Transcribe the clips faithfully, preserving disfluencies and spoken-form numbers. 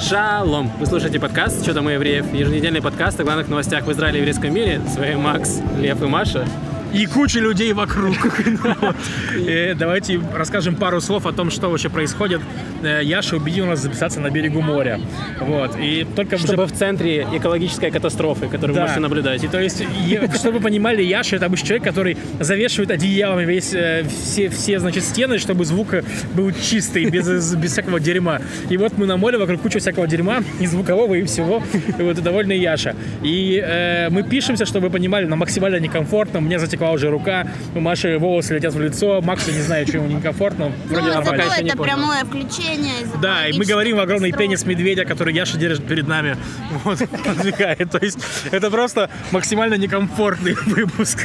Шалом! Вы слушаете подкаст «Че там у евреев», еженедельный подкаст о главных новостях в Израиле и еврейском мире. С вами Макс, Лев и Маша. И куча людей вокруг. Давайте расскажем пару слов о том, что вообще происходит. Яша убедил нас записаться на берегу моря. Вот. И только чтобы уже... в центре экологической катастрофы, которую да. вы можете наблюдать. И то есть, чтобы вы понимали, Яша — это обычный человек, который завешивает одеялами весь, все, все значит, стены, чтобы звук был чистый, без, без всякого дерьма. И вот мы на море, вокруг куча всякого дерьма, и звукового, и всего. И вот довольный Яша. И э, мы пишемся, чтобы вы понимали, нам максимально некомфортно. Мне затекла уже рука, у Маши волосы летят в лицо, Максу не знаю, что ему некомфортно. Вроде ну, нормально. Это, это прямое включение. Да, и мы говорим в огромный пенис медведя, который Яша держит перед нами. Вот, подвигает. То есть это просто максимально некомфортный выпуск.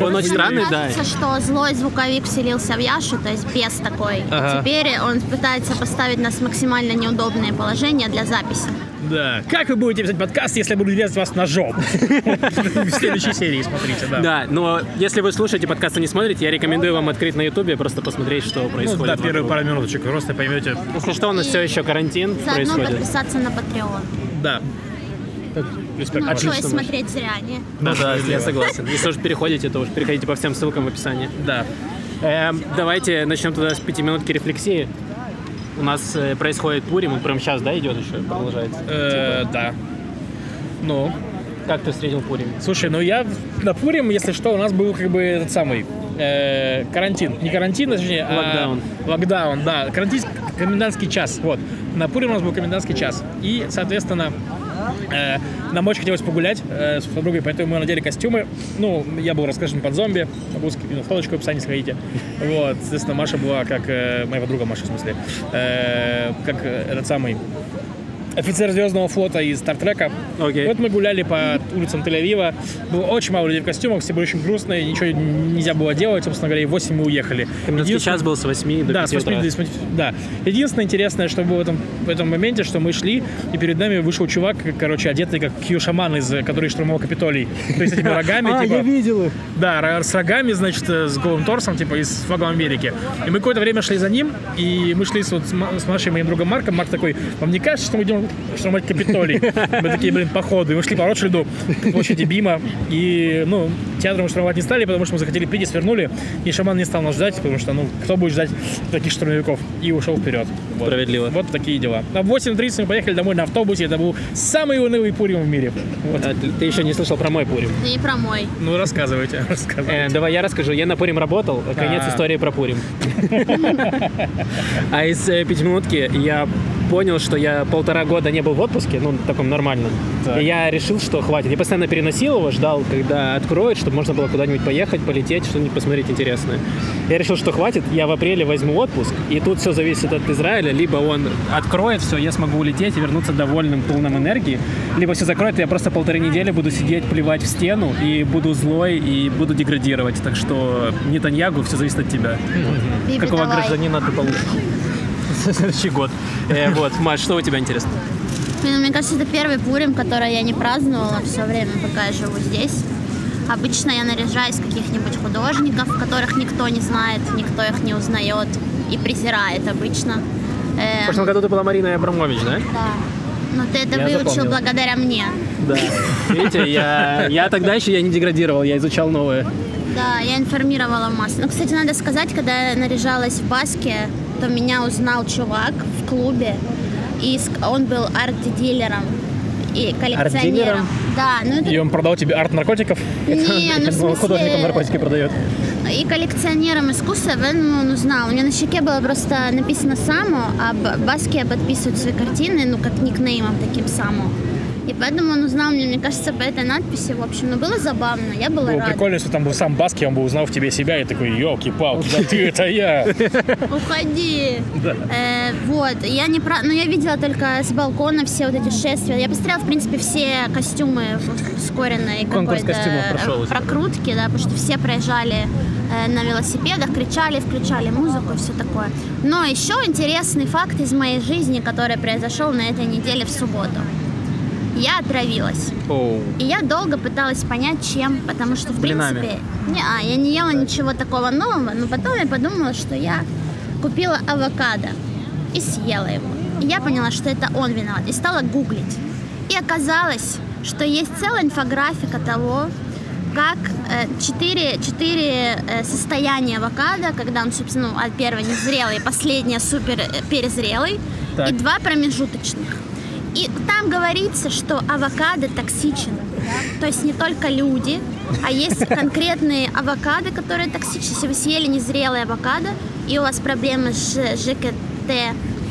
Он очень странный, да. Мне кажется, что злой звуковик вселился в Яшу, то есть бес такой. Ага. Теперь он пытается поставить нас в максимально неудобное положение для записи. Да. Как вы будете писать подкаст, если я буду резать вас ножом? В следующей серии смотрите, да. Да, но если вы слушаете подкаст и не смотрите, я рекомендую вам открыть на ютубе, просто посмотреть, что происходит. Ну да, первые пару минуточек, просто поймете. Если что, у нас все еще карантин происходит. Заодно подписаться на Patreon. Да. Ну, что и смотреть заранее. Да, да, я согласен. Если уж переходите, то уж переходите по всем ссылкам в описании. Да. Давайте начнем тогда с пяти минутки рефлексии. У нас происходит Пурим, он прямо сейчас, да, идет еще, продолжается? Э, да. Ну, как ты встретил Пурим? Слушай, ну я на Пурим, если что, у нас был как бы этот самый э, карантин. Не карантин, точнее, локдаун. А, локдаун, да. Карантин, комендантский час. Вот. На Пурим у нас был комендантский час. И, соответственно, э, нам очень хотелось погулять э, с подругой, поэтому мы надели костюмы. Ну, я был раскрашен под зомби, обузки, на фоточку в описании сходите. Вот, соответственно, Маша была как, э, моя подруга Маша, в смысле, э, как этот самый офицер Звездного флота из Стартрека. Okay. Вот мы гуляли по улицам Тель-Авива, было очень мало людей в костюмах, все были очень грустные, ничего нельзя было делать, собственно говоря, и в восемь мы уехали. Комендантский Единствен... час был с восьми до да, пяти утра. С восьми до... Да. Единственное интересное, что было в этом, в этом моменте, что мы шли, и перед нами вышел чувак, короче, одетый как Кью-шаман, из, который штурмовал Капитолий, то есть с этими рогами. А, я видел их. Да, с рогами, значит, с голым торсом, типа, и с флагом Америки. И мы какое-то время шли за ним, и мы шли с Машей, моим другом Марком. Марк такой: вам не кажется, что мы идем штурмовать Капитолий? Мы такие, блин, походу. И мы шли по Ротшильду, по площади Бима. И, ну, театр мы штурмовать не стали, потому что мы захотели пить и свернули. И шаман не стал нас ждать, потому что, ну, кто будет ждать таких штурмовиков? И ушел вперед. Вот. Справедливо. Вот такие дела. А в восемь тридцать мы поехали домой на автобусе. Это был самый унылый Пурим в мире. Вот. А, ты, ты еще не слышал про мой Пурим? Не про мой. Ну, рассказывайте. рассказывайте. Э, давай я расскажу. Я на Пурим работал. Конец А-а-а. истории про Пурим. А из пятиминутки я... понял, что я полтора года не был в отпуске, ну, таком нормальном. Так. И я решил, что хватит. Я постоянно переносил его, ждал, когда откроют, чтобы можно было куда-нибудь поехать, полететь, что-нибудь посмотреть интересное. Я решил, что хватит, я в апреле возьму отпуск, и тут все зависит от Израиля. Либо он откроет все, я смогу улететь и вернуться довольным, полным энергии, либо все закроет, и я просто полторы недели буду сидеть, плевать в стену, и буду злой, и буду деградировать. Так что, Нетаньяху, все зависит от тебя. Биби, какого давай. Гражданина ты получишь? Следующий год. Э, вот, Маш, что у тебя интересно? Мне, мне кажется, это первый Пурим, который я не праздновала все время, пока я живу здесь. Обычно я наряжаюсь каких-нибудь художников, которых никто не знает, никто их не узнает и презирает обычно. Э, в прошлом году ты была Марина Абрамович, да? Да. Ну, ты это я выучил запомнил. Благодаря мне. Да. Видите, я, я тогда еще я не деградировал, я изучал новое. Да, я информировала массу. Ну, кстати, надо сказать, когда я наряжалась в Баске, то меня узнал чувак в клубе, и он был арт-дилером и коллекционером. Да, ну это... И он продал тебе арт-наркотиков? Не, ну в смысле... Художникам наркотики продает. И коллекционером искусства он узнал. У меня на щеке было просто написано «Само», а Баски подписывают свои картины, ну, как никнеймом таким «Само». И поэтому он узнал меня, мне кажется, по этой надписи, в общем. Ну, было забавно, я была ну, рада. Прикольно, если там был сам Баски, он бы узнал в тебе себя и такой: ёлки-палки, да ты, это я! Уходи! Вот, я не про... Ну, я видела только с балкона все вот эти шествия. Я посмотрела, в принципе, все костюмы ускоренные какой-то прокрутки, да, потому что все проезжали на велосипедах, кричали, включали музыку и все такое. Но еще интересный факт из моей жизни, который произошел на этой неделе в субботу. я отравилась. Oh. И я долго пыталась понять, чем, потому что, в Блинами. принципе, не, а, я не ела ничего такого нового, но потом я подумала, что я купила авокадо и съела его. И я поняла, что это он виноват, и стала гуглить. И оказалось, что есть целая инфографика того, как четыре состояния авокадо, когда он, собственно, ну, первый незрелый, последний супер перезрелый, так. и два промежуточных. И там говорится, что авокадо токсичен. То есть не только люди, а есть конкретные авокадо, которые токсичны. Если вы съели незрелые авокадо, и у вас проблемы с ЖКТ,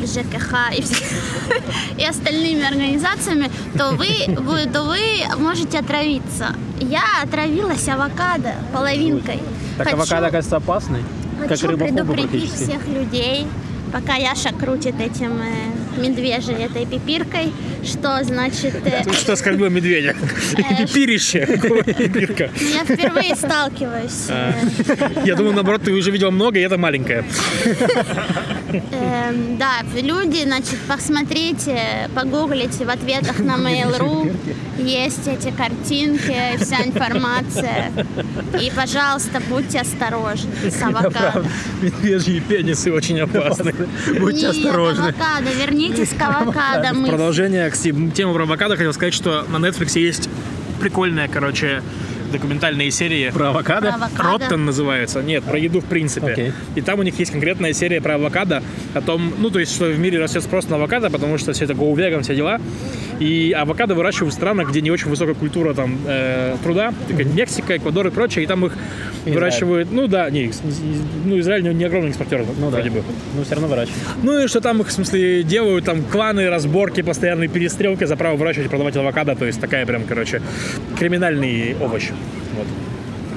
ЖКХ и, и остальными организациями, то вы, вы, то вы можете отравиться. Я отравилась авокадо половинкой. Так хочу, авокадо, кажется, опасный. Хочу как предупредить всех людей, пока Яша крутит этим э, медвежьей этой пипиркой, что значит... Э, Ты что оскорбил медведя? Э, Пипирище! Пипирка. Я впервые сталкиваюсь. А. Э, я думаю, наоборот, ты уже видел много, и это маленькое. Эм, да, люди, значит, посмотрите, погуглите, в ответах на Mail.ru есть эти картинки, вся информация. И, пожалуйста, будьте осторожны с авокадо. Медвежьи пенисы очень опасны. Будьте Нет, осторожны. Авокадо, вернитесь к авокадо. В продолжение к теме про авокадо хотел сказать, что на Netflix есть прикольная, короче, документальные серии про авокадо. Роттен называется. Нет, про еду в принципе. Okay. И там у них есть конкретная серия про авокадо, о том, ну, то есть, что в мире растет спрос на авокадо, потому что все это гоу-веган, все дела. И авокадо выращивают в странах, где не очень высокая культура там э, труда, такая Мексика, Эквадор и прочее, и там их Израиль. выращивают, ну да, не, ну, Израиль не, не огромный экспортер, ну, вроде да. бы. Но все равно выращивают. Ну и что там их, в смысле, делают там кланы, разборки, постоянные перестрелки за право выращивать и продавать авокадо, то есть такая прям, короче, криминальный овощ. Вот.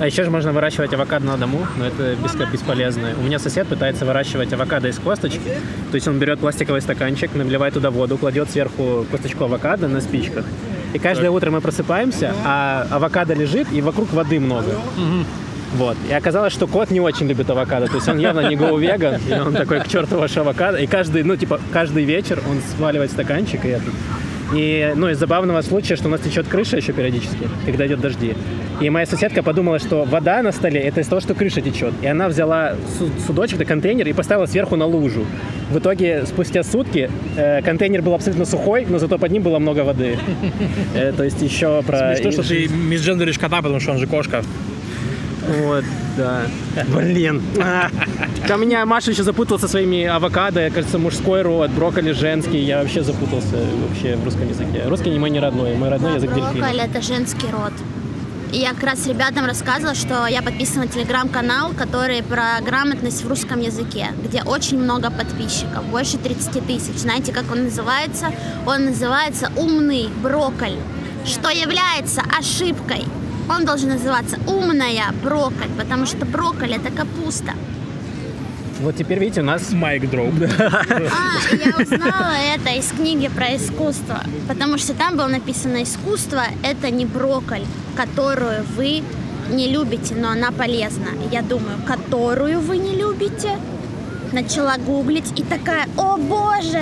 А еще же можно выращивать авокадо на дому, но это бесполезно. У меня сосед пытается выращивать авокадо из косточки, то есть он берет пластиковый стаканчик, наливает туда воду, кладет сверху косточку авокадо на спичках, и каждое так. утро мы просыпаемся, а авокадо лежит, и вокруг воды много. Угу. Вот. И оказалось, что кот не очень любит авокадо, то есть он явно не гоу-веган, и он такой, к черту ваш авокадо, и каждый, ну, типа, каждый вечер он сваливает стаканчик, и это... И, ну, из забавного случая, что у нас течет крыша еще периодически, когда идет дожди. И моя соседка подумала, что вода на столе – это из-за того, что крыша течет. И она взяла судочек, да, контейнер и поставила сверху на лужу. В итоге, спустя сутки, э, контейнер был абсолютно сухой, но зато под ним было много воды. Э, то есть еще про… Смешно, что ты мисджендеришь кота, потому что он же кошка. Вот, да. Блин. А, ко мне Маша еще запутался своими авокадо. Кажется, мужской род, брокколи женский. Я вообще запутался вообще в русском языке. Русский не мой не родной, мой родной язык дельфина. Брокколи — это женский род. И я как раз ребятам рассказывала, что я подписана на телеграм-канал, который про грамотность в русском языке, где очень много подписчиков, больше тридцати тысяч. Знаете, как он называется? Он называется «Умный брокколь», что является ошибкой. Он должен называться «Умная брокколь», потому что брокколь – это капуста. Вот теперь, видите, у нас майк дроп. А, я узнала это из книги про искусство, потому что там было написано: искусство – это не брокколь, которую вы не любите, но она полезна. Я думаю, которую вы не любите? Начала гуглить и такая: о боже,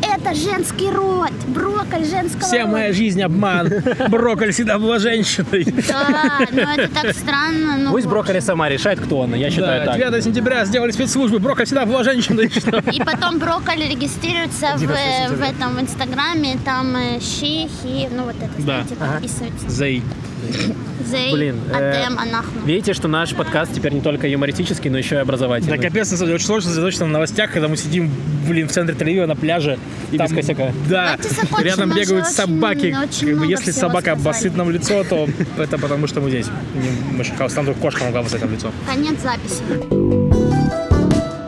это женский род, брокколь женского рода. Вся моя жизнь обман, брокколь всегда была женщиной. Да, но это так странно. Пусть брокколи сама решает, кто она, я считаю так. девятого сентября сделали спецслужбы, брокколь всегда была женщиной. И потом брокколи регистрируется в этом, в инстаграме, там щи, хи, ну вот это, знаете, подписываются. Зей. Блин, э, видите, что наш подкаст теперь не только юмористический, но еще и образовательный. Да, капец, на самом деле, очень сложно сосредоточиться на новостях, когда мы сидим, блин, в центре Тель-Авива на пляже. И там, без косяка. Да, рядом бегают собаки. Очень, очень Если собака обоссыт нам в лицо, то это потому, что мы здесь. Там только кошка могла обоссать нам в лицо. Конец записи.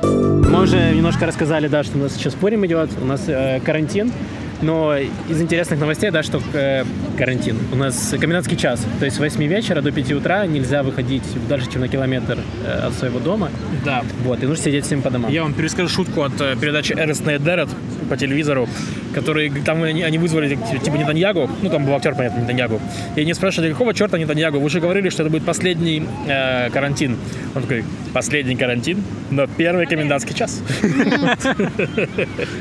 Мы уже немножко рассказали, да, что у нас сейчас Пурим идет, у нас э, карантин. Но из интересных новостей, да, что э, карантин. У нас комендантский час. То есть с восьми вечера до пяти утра нельзя выходить дальше, чем на километр э, от своего дома. Да. Вот, и нужно сидеть всем по домам. Я вам перескажу шутку от э, передачи «Эрест Нейдерет» по телевизору, которые там они вызвали типа Нетаньяху, ну там был актер, понятно, Нетаньяху, и они спрашивали, какого черта Нетаньяху, вы же говорили, что это будет последний э, карантин. Он такой, последний карантин, но первый комендантский час. То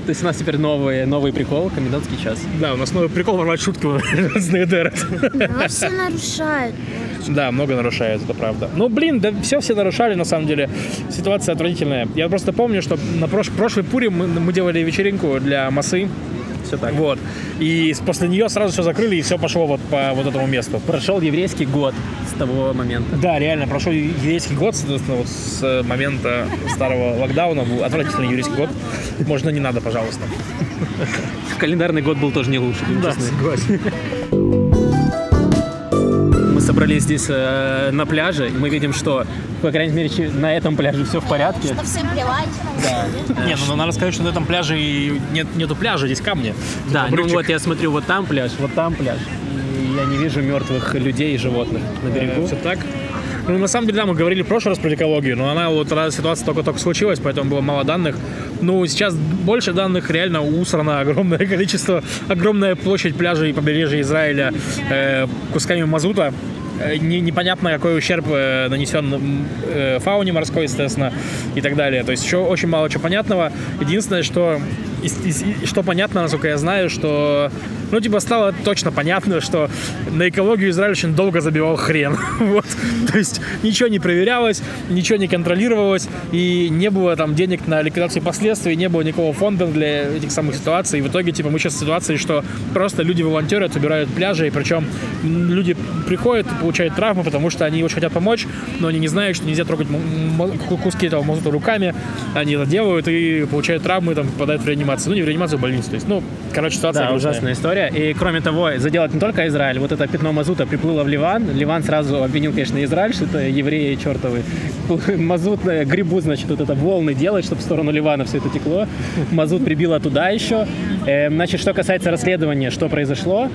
есть у нас теперь новый прикол, комендантский час. Да, у нас новый прикол ворвать шутку с Нейдерет. Да, все нарушают. Да, много нарушают, это правда. Ну, блин, да все все нарушали, на самом деле. Ситуация отвратительная. Я просто помню, что на прош- прошлый Пурим мы, мы делали вечеринку для массы. Все так. Вот. И после нее сразу все закрыли, и все пошло вот по вот этому месту. Прошел еврейский год с того момента. Да, реально, прошел еврейский год, соответственно, вот с момента старого локдауна. Был отвратительный еврейский год. Можно не надо, пожалуйста. Календарный год был тоже не лучше. Да, согласен. Мы собрались здесь э, на пляже, и мы видим, что, по крайней мере, на этом пляже все в порядке. Что всем плевать. Да. Не, ну надо сказать, что на этом пляже и нет, нету пляжа, здесь камни. Да, ну вот я смотрю, вот там пляж, вот там пляж. И я не вижу мертвых людей и животных на берегу. Все так. Ну, на самом деле, да, мы говорили в прошлый раз про экологию, но она вот, раз ситуация только-только случилась, поэтому было мало данных. Ну, сейчас больше данных, реально усрано огромное количество, огромная площадь пляжей и побережья Израиля э, кусками мазута. Не, непонятно, какой ущерб э, нанесен э, фауне морской, естественно, и так далее. То есть еще очень мало чего понятного. Единственное, что, и, и, что понятно, насколько я знаю, что... Ну, типа, стало точно понятно, что на экологию Израиль очень долго забивал хрен. Вот. То есть ничего не проверялось, ничего не контролировалось, и не было там денег на ликвидацию последствий, не было никакого фонда для этих самых ситуаций. И в итоге, типа, мы сейчас в ситуации, что просто люди волонтерят, убирают пляжи, и причем люди приходят, получают травмы, потому что они очень хотят помочь, но они не знают, что нельзя трогать м- м- куски этого мазута руками. Они это делают и получают травмы, там, попадают в реанимацию. Ну, не в реанимацию, а в больницу. То есть, ну, короче, ситуация да, грустная. Ужасная история. И, кроме того, заделать не только Израиль. Вот это пятно мазута приплыло в Ливан. Ливан сразу обвинил, конечно, Израиль, что это евреи чертовы. Мазут гребут, значит, вот это волны делать, чтобы в сторону Ливана все это текло. Мазут прибило туда еще. Значит, что касается расследования, что произошло.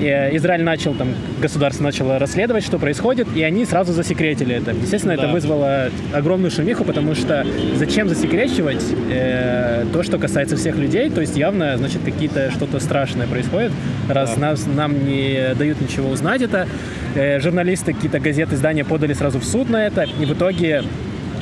Израиль начал, там, государство начало расследовать, что происходит, и они сразу засекретили это. Естественно, да. Это вызвало огромную шумиху, потому что зачем засекречивать э, то, что касается всех людей, то есть явно, значит, какие-то что-то страшное происходит, раз да. нас, нам не дают ничего узнать это. Э, журналисты, какие-то газеты, издания подали сразу в суд на это, и в итоге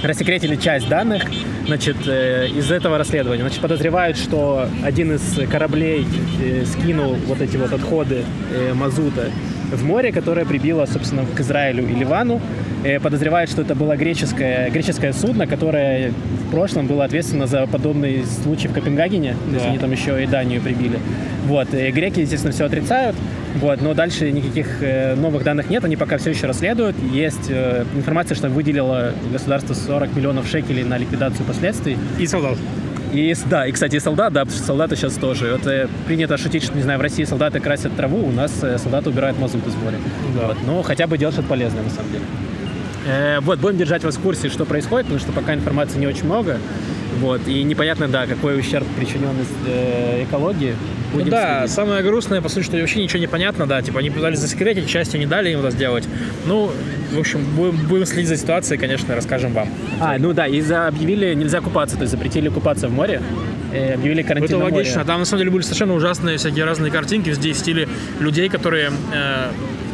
рассекретили часть данных, значит, э, из этого расследования. Значит, подозревают, что один из кораблей э, скинул вот эти вот отходы э, мазута в море, которое прибило, собственно, к Израилю и Ливану. Э, подозревают, что это было греческое, греческое судно, которое в прошлом было ответственно за подобный случай в Копенгагене. Да. То есть они там еще и Данию прибили. Вот. И греки, естественно, все отрицают. Вот, но дальше никаких э, новых данных нет, они пока все еще расследуют. Есть э, информация, что выделило государство сорок миллионов шекелей на ликвидацию последствий. И солдат. И, да, и, кстати, и солдат, да, потому что солдаты сейчас тоже. Это принято шутить, что, не знаю, в России солдаты красят траву, у нас э, солдаты убирают мазут из моря. Да. Вот, но хотя бы делают что-то полезное, на самом деле. Э, вот, будем держать вас в курсе, что происходит, потому что пока информации не очень много. Вот, и непонятно, да, какой ущерб причинен э, экологии. Ну да, следить. Самое грустное, по сути, что вообще ничего не понятно, да, типа они пытались засекретить, частью не дали им это сделать. Ну, в общем, будем, будем следить за ситуацией, конечно, расскажем вам. А, ну да, и за, объявили, нельзя купаться, то есть запретили купаться в море, э, объявили карантин на море. Это логично, там на самом деле были совершенно ужасные всякие разные картинки, здесь в стиле людей, которые... Э,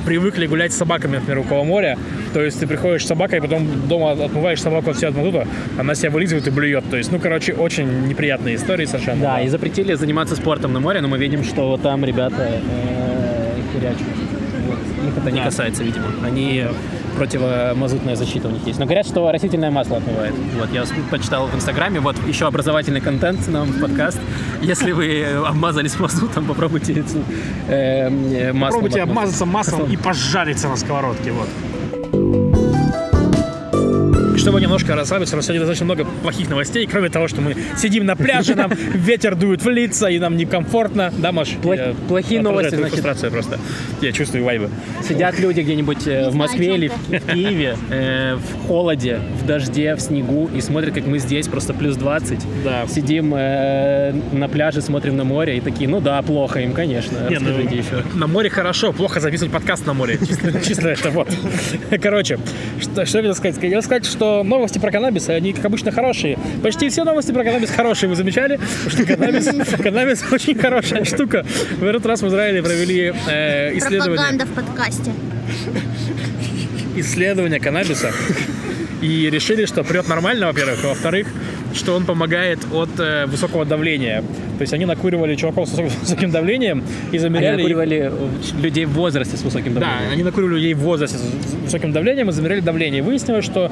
привыкли гулять с собаками, например, около моря. То есть ты приходишь с собакой, потом дома отмываешь собаку от всего от мазута, она себя вылизывает и блюет. То есть, ну, короче, очень неприятные истории совершенно. Да, да. И запретили заниматься спортом на море, но мы видим, что там ребята херячат. Вот. Их это не касается, видимо. Они... противомазутная защита у них есть. Но говорят, что растительное масло отмывает. Вот, я почитал в Инстаграме. Вот еще образовательный контент нам в подкаст. Если вы обмазались мазутом, попробуйте этим, э, маслом. Попробуйте отмазать. Обмазаться маслом Потом. И пожариться на сковородке. Вот. Чтобы немножко расслабиться, у нас сегодня достаточно много плохих новостей, кроме того, что мы сидим на пляже, нам ветер дует в лица, и нам некомфортно. Да, Маш? Плохи, плохие новости, значит. Фрустрация просто. Я чувствую вайбы. Сидят люди где-нибудь не в Москве знаю, или в, в Киеве э, в холоде, в дожде, в снегу, и смотрят, как мы здесь, просто плюс двадцать. Да. Сидим э, на пляже, смотрим на море, и такие, ну да, плохо им, конечно. Не, ну, еще. На море хорошо, плохо записывать подкаст на море. Чисто это вот. Короче, что я хотел сказать? Я хотел сказать, что что новости про каннабис, они, как обычно, хорошие. Почти все новости про каннабис хорошие, вы замечали? Потому что каннабис, каннабис очень хорошая штука. В этот раз в Израиле провели э, исследование... Пропаганда в подкасте. Исследование каннабиса. И решили, что прет нормально, во-первых, а во-вторых, что он помогает от э, высокого давления. То есть они накуривали чуваков с высоким давлением и замеряли... Они накуривали людей в возрасте с высоким давлением. Да, они накуривали людей в возрасте с высоким давлением и замеряли давление. И выяснилось, что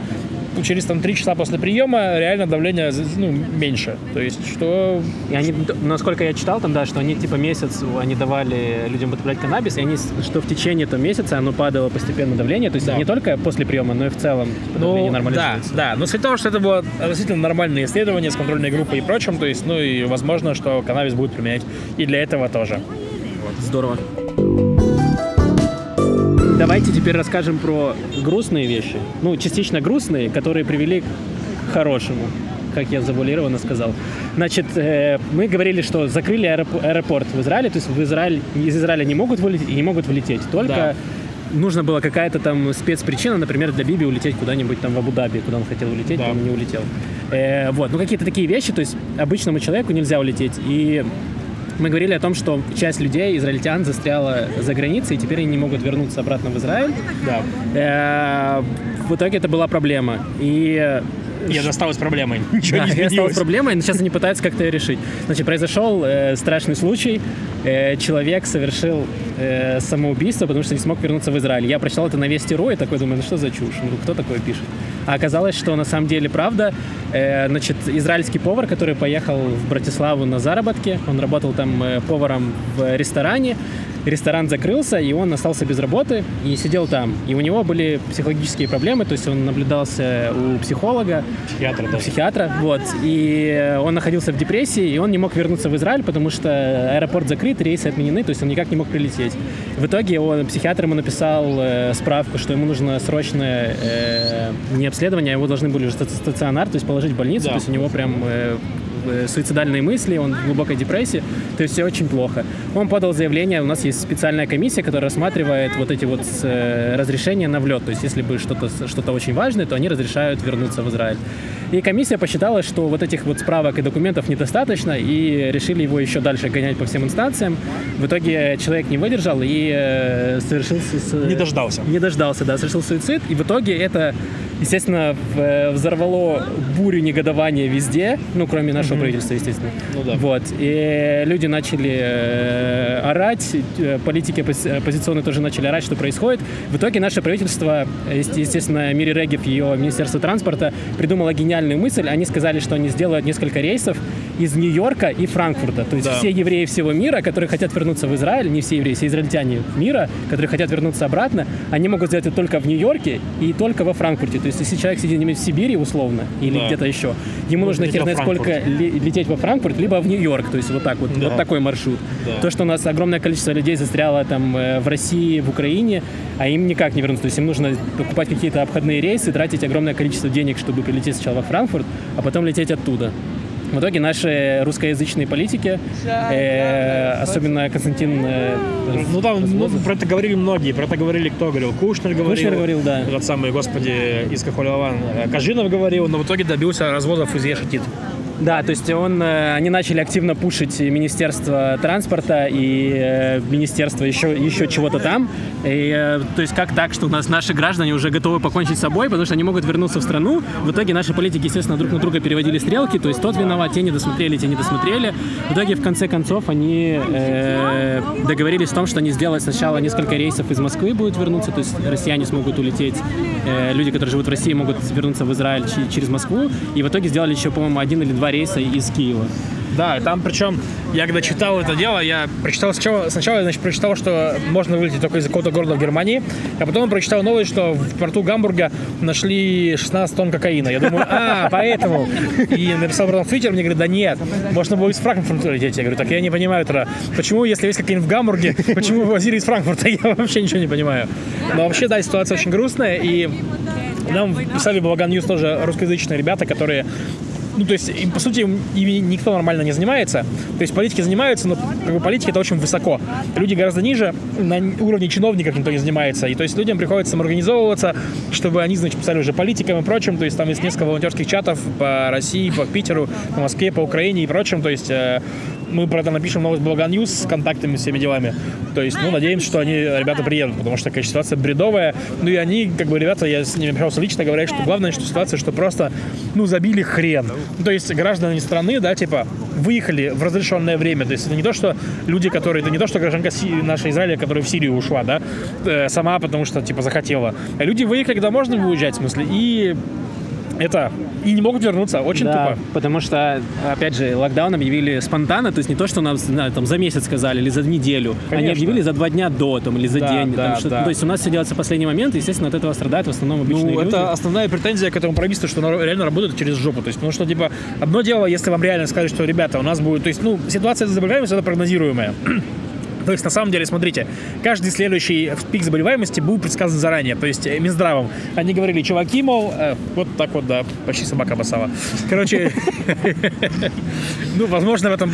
через там, три часа после приема реально давление, ну, меньше. То есть что... И они, насколько я читал, там, да, что они типа месяц они давали людям употреблять каннабис, и они, что в течение этого месяца оно падало постепенно давление. То есть да. Не только после приема, но и в целом типа, давление ну, нормализуется. Да, да. Но с того, что это было относительно нормальное исследование с контрольной группой и прочим, то есть, ну и возможно, что каннабис будут применять и для этого тоже. Вот. Здорово. Давайте теперь расскажем про грустные вещи. Ну, частично грустные, которые привели к хорошему, как я завуалированно сказал. Значит, э, мы говорили, что закрыли аэроп- аэропорт в Израиле, то есть в Израиль, из Израиля не могут вылететь и не могут влететь. Только да. Нужна была какая-то там спецпричина, например, для Биби улететь куда-нибудь там в Абу-Даби, куда он хотел улететь, да. Он не улетел. Э, вот, ну какие-то такие вещи, то есть обычному человеку нельзя улететь. И... Мы говорили о том, что часть людей, израильтян, застряла за границей, и теперь они не могут вернуться обратно в Израиль. Да. В итоге это была проблема. И... Я досталась проблемой. Ничего да, не изменилось. Я досталась проблемой, но сейчас они пытаются как-то ее решить. Значит, произошел э, страшный случай. Э, человек совершил э, самоубийство, потому что не смог вернуться в Израиль. Я прочитал это на Вести.ру и такой думаю, ну что за чушь? Ну кто такое пишет? А оказалось, что на самом деле правда. Э, значит, израильский повар, который поехал в Братиславу на заработки, он работал там э, поваром в ресторане. Ресторан закрылся, и он остался без работы и сидел там. И у него были психологические проблемы, то есть он наблюдался у психолога, психиатра, да. психиатра вот. И он находился в депрессии, и он не мог вернуться в Израиль, потому что аэропорт закрыт, рейсы отменены, то есть он никак не мог прилететь. В итоге он, психиатр ему написал э, справку, что ему нужно срочное э, не обследование, а его должны были уже стационар, то есть положить в больницу, да. То есть у него прям... Э, суицидальные мысли, он в глубокой депрессии, то есть все очень плохо. Он подал заявление, у нас есть специальная комиссия, которая рассматривает вот эти вот разрешения на влет, то есть если бы что-то, что-то очень важное, то они разрешают вернуться в Израиль. И комиссия посчитала, что вот этих вот справок и документов недостаточно, и решили его еще дальше гонять по всем инстанциям. В итоге человек не выдержал и совершил... Не дождался. Не дождался, да, совершил суицид, и в итоге это, естественно, взорвало бурю негодования везде, ну, кроме нашего правительство, естественно. Ну, да. Вот. И люди начали э, орать, политики оппози- оппозиционные тоже начали орать, что происходит. В итоге наше правительство, естественно, Мири Регев, ее Министерство транспорта, придумало гениальную мысль. Они сказали, что они сделают несколько рейсов из Нью-Йорка и Франкфурта. То есть да. Все евреи всего мира, которые хотят вернуться в Израиль, не все евреи, все израильтяне мира, которые хотят вернуться обратно, они могут сделать это только в Нью-Йорке и только во Франкфурте. То есть если человек сидит где-нибудь в Сибири, условно, или да. где-то еще, ему Может нужно хер знает сколько... лететь во Франкфурт, либо в Нью-Йорк, то есть вот так вот, да. вот такой маршрут. Да. То, что у нас огромное количество людей застряло там в России, в Украине, а им никак не вернуться, то есть им нужно покупать какие-то обходные рейсы, тратить огромное количество денег, чтобы прилететь сначала во Франкфурт, а потом лететь оттуда. В итоге наши русскоязычные политики, э, особенно Константин... Э, ну да, ну, про это говорили многие, про это говорили кто говорил? Кушнер говорил. Кушнер говорил, да. Тот самый, господи, из Кахолеван. Кожинов говорил, но в итоге добился развозов из Ешетит. Да, то есть он, они начали активно пушить Министерство транспорта и Министерство еще, еще чего-то там. И, то есть как так, что у нас наши граждане уже готовы покончить с собой, потому что они могут вернуться в страну. В итоге наши политики, естественно, друг на друга переводили стрелки. То есть тот виноват, те не досмотрели, те не досмотрели. В итоге, в конце концов, они э, договорились о том, что они сделают сначала несколько рейсов из Москвы будут вернуться. То есть россияне смогут улететь. Э, люди, которые живут в России, могут вернуться в Израиль ч- через Москву. И в итоге сделали еще, по-моему, один или два рейса из Киева. Да, там причем, я когда читал это дело, я прочитал сначала, сначала я, значит, прочитал, что можно вылететь только из какого-то города в Германии, а потом прочитал новость, что в порту Гамбурга нашли шестнадцать тонн кокаина. Я думаю, а, поэтому. И написал потом в Твиттер, мне говорят, да нет, можно было из Франкфурта лететь. Я говорю, так я не понимаю, почему, если весь кокаин в Гамбурге, почему возили из Франкфурта? Я вообще ничего не понимаю. Но вообще, да, ситуация очень грустная, и нам писали в Балаган Ньюз тоже русскоязычные ребята, которые ну, то есть, по сути, ими никто нормально не занимается. То есть политики занимаются, но как бы, политики это очень высоко. Люди гораздо ниже, на уровне чиновников никто не занимается. И то есть людям приходится самоорганизовываться, чтобы они, значит, писали уже политикам и прочим. То есть там есть несколько волонтерских чатов по России, по Питеру, по Москве, по Украине и прочим. То есть э, мы про это напишем новость Балаган Ньюз с контактами, всеми делами. То есть, ну, надеемся, что они, ребята, приедут, потому что такая ситуация бредовая. Ну и они, как бы, ребята, я с ними общался лично, говорят, что главное, что ситуация, что просто, ну, забили хрен. Ну, то есть граждане страны, да, типа, выехали в разрешенное время. То есть это не то, что люди, которые, это не то, что гражданка нашей Израиля, которая в Сирию ушла, да, э, сама, потому что, типа, захотела. А люди выехали, когда можно выезжать, в смысле, и... Это. И не могут вернуться. Очень да, тупо. Потому что, опять же, локдаун объявили спонтанно. То есть не то, что нам там, за месяц сказали или за неделю. Конечно. Они объявили за два дня до там, или за да, день. Да, там, что, да. Ну, то есть у нас все делается в последний момент. И, естественно, от этого страдают в основном обычные ну, люди. Это основная претензия к этому правительству, что оно реально работает через жопу. То есть, потому что, типа, одно дело, если вам реально скажут, что, ребята, у нас будет... То есть, ну, ситуация с заболеваемостью, это прогнозируемая. То есть, на самом деле, смотрите, каждый следующий пик заболеваемости был предсказан заранее, то есть Минздравом. Они говорили, чуваки, мол, э, вот так вот, да, почти собака обоссала. Короче, ну, возможно, в этом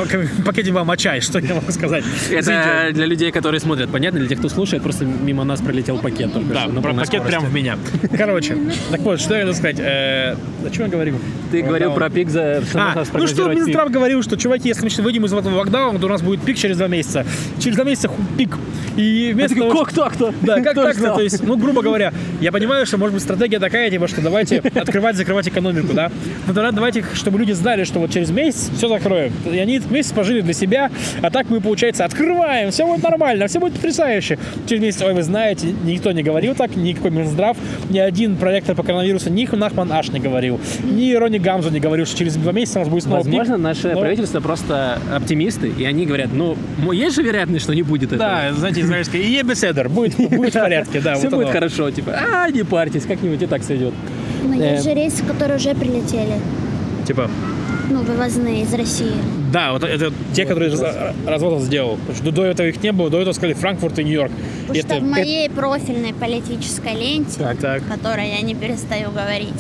пакете вам чай, что я могу сказать. Это для людей, которые смотрят, понятно, для тех, кто слушает, просто мимо нас пролетел пакет. Да, пакет прямо в меня. Короче, так вот, что я хотел сказать. О чем я говорил? Ты говорил про пик за... Ну, что Минздрав говорил, что, чуваки, если мы выйдем из этого локдауна, то у нас будет пик через два месяца. Через на месяцах пик. И вместо а того, как так-то? Да, как так-то? То есть, ну, грубо говоря, я понимаю, что, может быть, стратегия такая, типа, что давайте открывать, закрывать экономику, да? Но тогда давайте, чтобы люди знали, что вот через месяц все закроем. И они этот месяц пожили для себя, а так мы, получается, открываем, все будет нормально, все будет потрясающе. Через месяц, ой, вы знаете, никто не говорил так, никакой Минздрав, ни один проректор по коронавирусу, ни Нахман Аш не говорил, ни Рони Гамзу не говорил, что через два месяца у нас будет снова возможно, пик. Возможно, наше но... правительство просто оптимисты, и они говорят, ну, есть же вероятность, что не будет этого. Да, знаете, израильская ебеседер, будет, будет в порядке, да. Все вот будет оно. Хорошо, типа, а, не парьтесь, как-нибудь и так сойдет. Но э-э. есть же рейсы, которые уже прилетели. Типа? Ну, вывозные из России. Да, вот это те, вот, которые раз, развод сделал. До, до этого их не было, до этого сказали Франкфурт и Нью-Йорк. Потому это, что в моей это... профильной политической ленте, так, так. о которой я не перестаю говорить,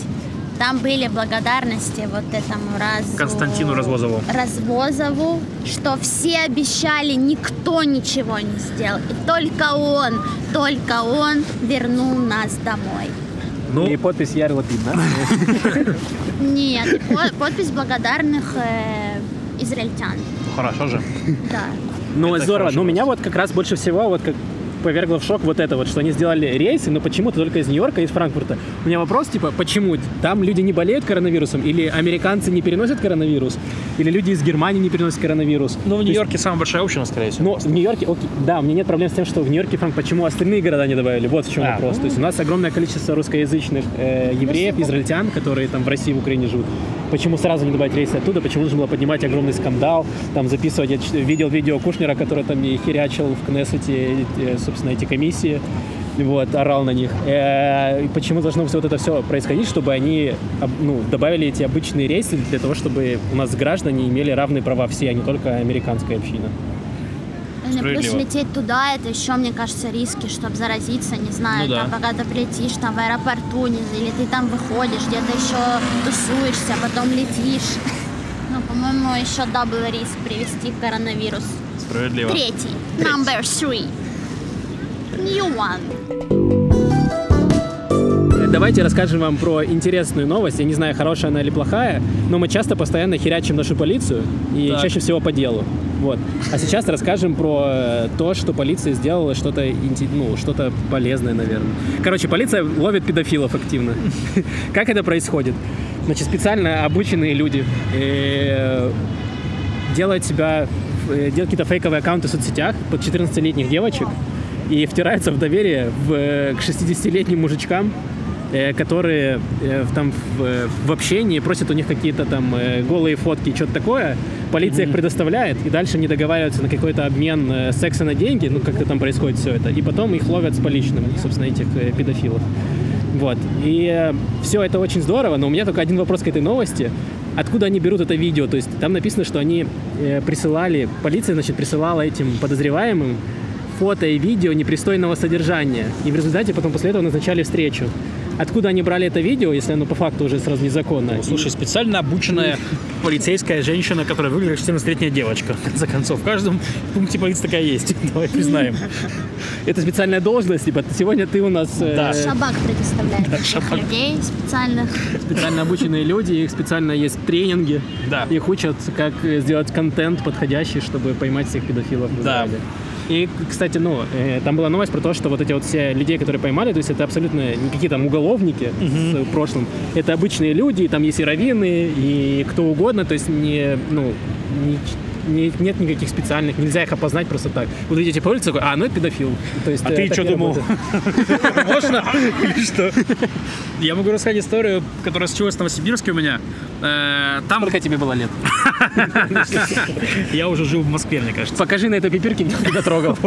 там были благодарности вот этому разу... Константину Развозову. Развозову, что все обещали, никто ничего не сделал. И только он, только он вернул нас домой. Ну... И подпись Яр Лапид, да? Нет, подпись благодарных израильтян. Хорошо же. Да. Ну, здорово. Но меня вот как раз больше всего вот как... повергло в шок вот это вот, что они сделали рейсы, но почему-то только из Нью-Йорка и из Франкфурта. У меня вопрос, типа, почему? Там люди не болеют коронавирусом? Или американцы не переносят коронавирус? Или люди из Германии не переносят коронавирус? Ну, в Нью-Йорке есть... самая большая община, скорее всего. Ну, в Нью-Йорке, окей, да, у меня нет проблем с тем, что в Нью-Йорке, Франк, почему остальные города не добавили? Вот в чем а, вопрос. Ну... То есть у нас огромное количество русскоязычных э, евреев, израильтян, которые там в России, в Украине живут. Почему сразу не добавить рейсы оттуда? Почему нужно было поднимать огромный скандал? Там записывать... Я видел видео Кушнера, который там и херячил в Кнессете, собственно, эти комиссии, вот, орал на них. Э-э, почему должно вот это все происходить, чтобы они, ну, добавили эти обычные рейсы для того, чтобы у нас граждане имели равные права все, а не только американская община? Плюс лететь туда, это еще, мне кажется, риски, чтобы заразиться, не знаю, ну, да. там, когда ты прилетишь там в аэропорту, или ты там выходишь, где-то еще тусуешься, потом летишь. Ну, по-моему, еще дабл риск привести коронавирус. Справедливо. Третий. Третий. Number three. New one. Давайте расскажем вам про интересную новость. Я не знаю, хорошая она или плохая, но мы часто постоянно херячим нашу полицию и так. чаще всего по делу. Вот. А сейчас расскажем про то, что полиция сделала что-то, ну, что-то полезное, наверное. Короче, полиция ловит педофилов активно. Как это происходит? Значит, специально обученные люди делают себя, делают какие-то фейковые аккаунты в соцсетях под четырнадцатилетних девочек. И втираются в доверие в, к шестидесятилетним мужичкам, э, которые э, там в, в общении просят у них какие-то там э, голые фотки и что-то такое. Полиция mm-hmm. их предоставляет, и дальше они договариваются на какой-то обмен э, секса на деньги, ну как-то там происходит все это. И потом их ловят с поличным, собственно, этих э, педофилов. Вот. И э, все это очень здорово, но у меня только один вопрос к этой новости. Откуда они берут это видео? То есть там написано, что они э, присылали, полиция, значит, присылала этим подозреваемым фото и видео непристойного содержания. И в результате потом после этого назначали встречу. Откуда они брали это видео, если оно по факту уже сразу незаконно? Ну, слушай, специально обученная полицейская женщина, которая выглядит как четырнадцатилетняя девочка. В конце концов, в каждом пункте полиции такая есть. Давай признаем. Это специальная должность, типа, сегодня ты у нас... Да. Шабак предоставляет. Людей специальных. Специально обученные люди, их специально есть тренинги. Да. Их учат, как сделать контент подходящий, чтобы поймать всех педофилов в Израиле. И, кстати, ну, э, там была новость про то, что вот эти вот все людей, которые поймали, то есть это абсолютно не какие-то там уголовники uh-huh. с прошлым, это обычные люди, и там есть и раввины, и кто угодно, то есть не, ну, не... нет никаких специальных, нельзя их опознать просто так. Вот видите по улице, такой, а, ну это педофил. То есть, а ты что думал? Можно? Или что? Я могу рассказать историю, которая случилась в Новосибирске у меня. Там... Сколько тебе было лет? Я уже жил в Москве, мне кажется. Покажи на этой пипирке, никто не дотрогал.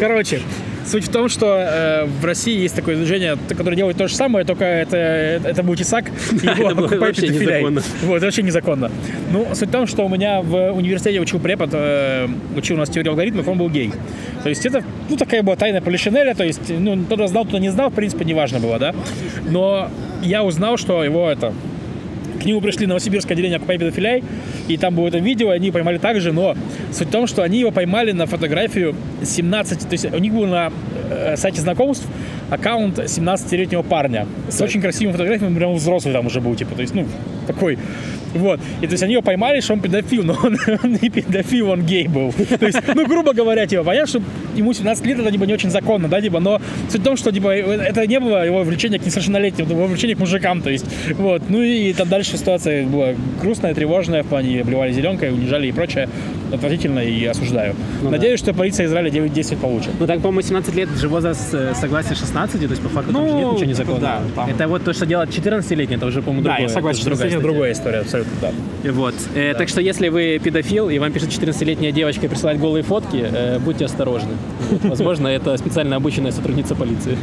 Короче, суть в том, что в России есть такое движение, которое делает то же самое, только это будет тесак, его покупает педофиляй. Вот, это вообще незаконно. Ну, суть в том, что у меня в университете я учил препод, э, учил у нас теорию алгоритмов, он был гей. То есть это, ну, такая была тайна Полишинеля, то есть, ну, кто-то знал, кто-то не знал, в принципе, неважно было, да. Но я узнал, что его это... К нему пришли новосибирское отделение «Окупай педофиляй», и там было это видео, они его поймали так же, но суть в том, что они его поймали на фотографию семнадцати... То есть у них был на э, сайте знакомств аккаунт семнадцатилетнего парня с очень красивым фотографией, он прям взрослый там уже был, типа, то есть, ну, такой... Вот. И то есть они его поймали, что он педофил, но он, он не педофил, он гей был. То есть, ну, грубо говоря, типа, понятно, что ему семнадцать лет, это типа, не очень законно, да, типа, но суть в том, что типа, это не было его влечение к несовершеннолетним, это было влечение к мужикам, то есть, вот. Ну и там дальше ситуация была грустная, тревожная, в плане обливали зеленкой, унижали и прочее. Отвратительно и осуждаю. Ну, надеюсь, да. что полиция Израиля девять десять получит. Ну так, по-моему, семнадцать лет живо за согласие шестнадцати, то есть по факту, ну, там же нет ничего незаконного. Да, там... Это вот то, что делает четырнадцатилетний, это уже, по-моему, другое. Да, я согласен, это другая, другая история, абсолютно, да. Вот. Да. Э, так что, если вы педофил, и вам пишет четырнадцатилетняя девочка и присылает голые фотки, э, будьте осторожны. Вот, возможно, это специально обученная сотрудница полиции.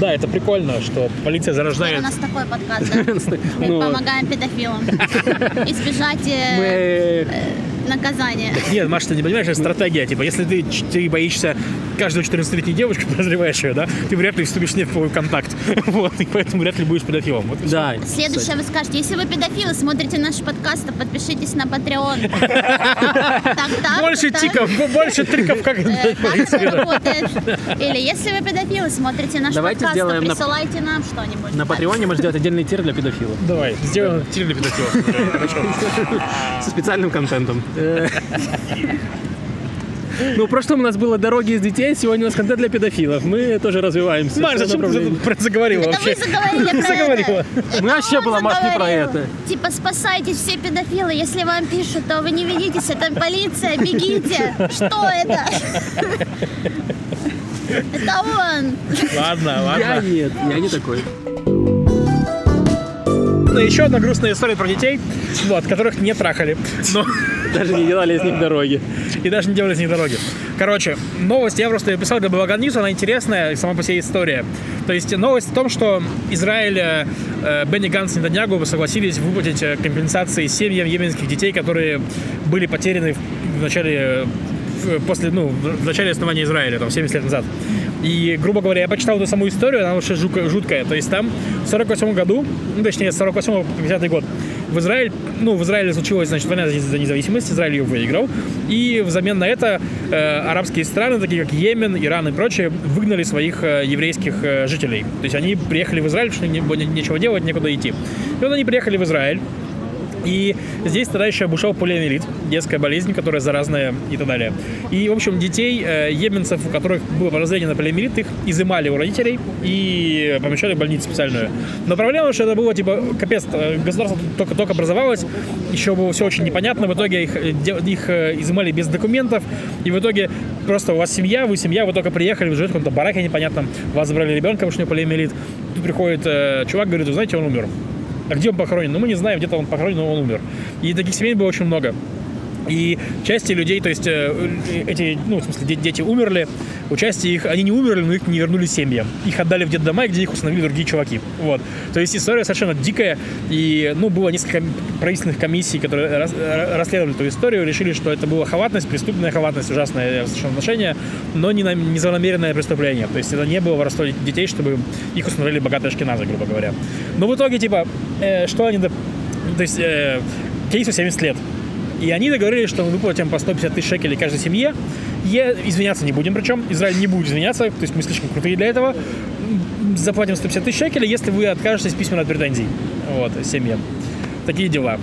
Да, это прикольно, что полиция зарождает... У нас такой подкаст, мы помогаем педофилам избежать... наказание. Нет, Маша, ты не понимаешь, это стратегия. Типа, если ты, ты боишься каждую четырнадцатилетней девушку, подозреваешь ее, да, ты вряд ли вступишь с ней в контакт. Вот, и поэтому вряд ли будешь педофилом. Вот, да. Следующее вы скажете. Если вы педофилы, смотрите наши подкасты, подпишитесь на Patreon. Больше тиков, больше триков, как это работает. Или если вы педофилы, смотрите наши подкасты, присылайте нам что-нибудь. На Patreon мы ждем отдельный тир для педофилов. Давай, сделаем тир для педофилов. Со специальным контентом. Ну, в прошлом у нас было «Дороги из детей», сегодня у нас контент для педофилов. Мы тоже развиваемся. Маша, зачем ты заговорила вообще? Это вы заговорили про это. Мы вообще была, Маш, не про это. Типа, спасайтесь, все педофилы. Если вам пишут, то вы не ведитесь, это полиция, бегите. Что это? Это он. Ладно, ладно. Я нет, я не такой. Еще одна грустная история про детей, вот, которых не трахали, но даже не делали из них дороги. И даже не делали из них дороги. Короче, новость, я просто ее писал для Балаган Ньюз, она интересная, и сама по себе история. То есть новость о том, что Израиль, э, Бенни Ганс и Нетаньяху согласились выплатить компенсации семьям йеменских детей, которые были потеряны в, в начале, в, после, ну, в начале основания Израиля, там, семьдесят лет назад. И, грубо говоря, я почитал эту саму историю, она вообще жуткая. То есть там в сорок восьмом году, ну, точнее, с сорок восьмого по пятидесятый год, в Израиле, ну, в Израиле случилась, значит, война за независимость, Израиль ее выиграл. И взамен на это э, арабские страны, такие как Йемен, Иран и прочее, выгнали своих э, еврейских э, жителей. То есть они приехали в Израиль, потому что им было нечего делать, некуда идти. И вот они приехали в Израиль. И здесь тогда еще обушел полиомиелит, детская болезнь, которая заразная и так далее. И, в общем, детей э, йеменцев, у которых было подозрение на полиомиелит, их изымали у родителей и помещали в больницу специальную. Но проблема, что это было, типа, капец, государство только-только образовалось, еще было все очень непонятно, в итоге их, их изымали без документов, и в итоге просто у вас семья, вы семья, вы только приехали, вы живете в каком-то бараке непонятном, вас забрали ребенка, потому что у него полиомиелит. Тут приходит э, чувак, говорит, вы знаете, он умер. А где он похоронен? Ну, мы не знаем, где-то он похоронен, но он умер. И таких семей было очень много. И части людей, то есть эти, ну, в смысле, дети, дети умерли, у части их, они не умерли, но их не вернули семьям. Их отдали в детдома, где их установили другие чуваки. Вот. То есть история совершенно дикая, и, ну, было несколько правительственных комиссий, которые рас, расследовали эту историю, решили, что это была халатность, преступная халатность, ужасное совершенно отношение, но не незанамеренное преступление. То есть это не было воровство детей, чтобы их установили богатые ашкеназы, грубо говоря. Но в итоге, типа, э, что они... До... То есть э, кейсу семьдесят лет. И они договорились, что мы выплатим по сто пятьдесят тысяч шекелей каждой семье. Е, извиняться не будем, причем Израиль не будет извиняться, то есть мы слишком крутые для этого. Заплатим сто пятьдесят тысяч шекелей, если вы откажетесь письменно от претензий. Вот, семьям. Такие дела.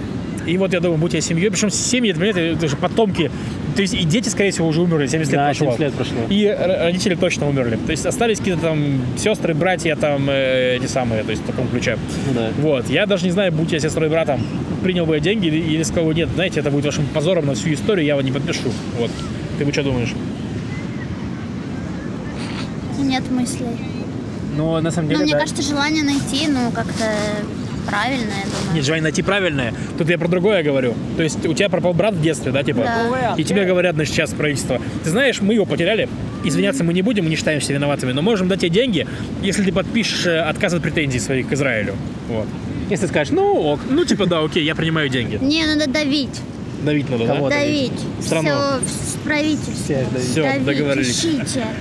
И вот я думаю, будь я семьей, причем семьи, это, понимаете, это же потомки. То есть и дети, скорее всего, уже умерли, семьдесят лет, да, прошло. семьдесят лет прошло. И родители точно умерли. То есть остались какие-то там сестры, братья, там, э, эти самые, то есть в таком ключе. Да. Вот. Я даже не знаю, будь я сестрой и братом, принял бы я деньги или сказал бы, нет, знаете, это будет вашим позором на всю историю, я его не подпишу. Вот. Ты бы что думаешь? Нет мыслей. Ну, на самом деле, ну, мне да. кажется, желание найти, ну, как-то... правильное, думаю. Нет, желание найти правильное. Тут я про другое говорю. То есть у тебя пропал брат в детстве, да, типа? Да. И тебе говорят, значит, сейчас правительство. Ты знаешь, мы его потеряли. Извиняться мы не будем, мы не считаемся виноватыми, но можем дать тебе деньги, если ты подпишешь отказ от претензий своих к Израилю. Вот. Если скажешь, ну ок, ну типа да, окей, я принимаю деньги. Не, надо давить. Давить надо, да? Давить. Все, правительство. Все, договорились.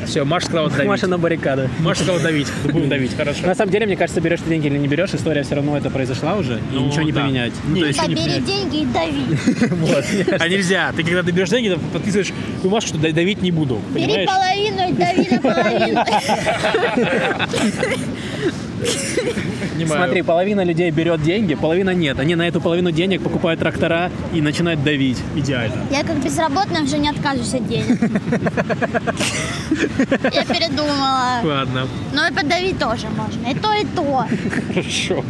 Все, Маша сказала давить. Маша на баррикады. Маша сказала давить. Будем давить, хорошо. На самом деле, мне кажется, берешь ты деньги или не берешь, история все равно это произошла уже, и ничего не поменять. Бери деньги и дави. А нельзя. Ты когда ты берешь деньги, подписываешь бумажку, что давить не буду. Бери половину и дави на половину. Понимаю. Смотри, половина людей берет деньги, половина нет. Они на эту половину денег покупают трактора и начинают давить. Идеально. Я как безработная уже не откажусь от денег. Я передумала. Ладно. Но и подавить тоже можно. И то, и то. Хорошо.